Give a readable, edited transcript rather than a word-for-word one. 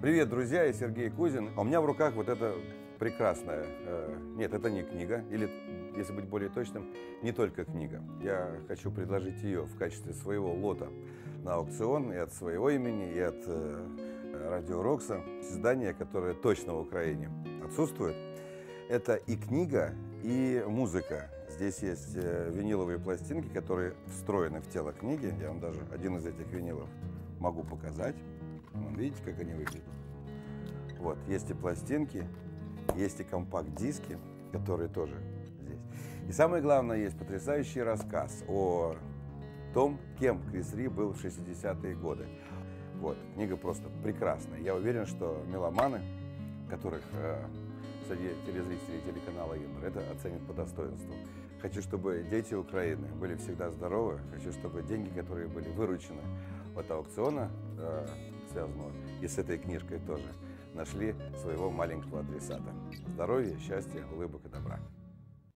Привет, друзья, я Сергей Кузин. У меня в руках вот это прекрасная... Нет, это не книга, или, если быть более точным, не только книга. Я хочу предложить ее в качестве своего лота на аукцион и от своего имени, и от Радио Рокса. Издание, которое точно в Украине отсутствует. Это и книга, и музыка. Здесь есть виниловые пластинки, которые встроены в тело книги. Я вам даже один из этих винилов могу показать. Видите, как они выглядят? Вот, есть и пластинки, есть и компакт-диски, которые тоже здесь. И самое главное, есть потрясающий рассказ о том, кем Крис Ри был в 60-е годы. Вот, книга просто прекрасная. Я уверен, что меломаны, которых среди телезрителей телеканала Интер, это оценят по достоинству. Хочу, чтобы дети Украины были всегда здоровы. Хочу, чтобы деньги, которые были выручены от аукциона, связанного и с этой книжкой тоже, нашли своего маленького адресата. Здоровья, счастья, улыбок и добра.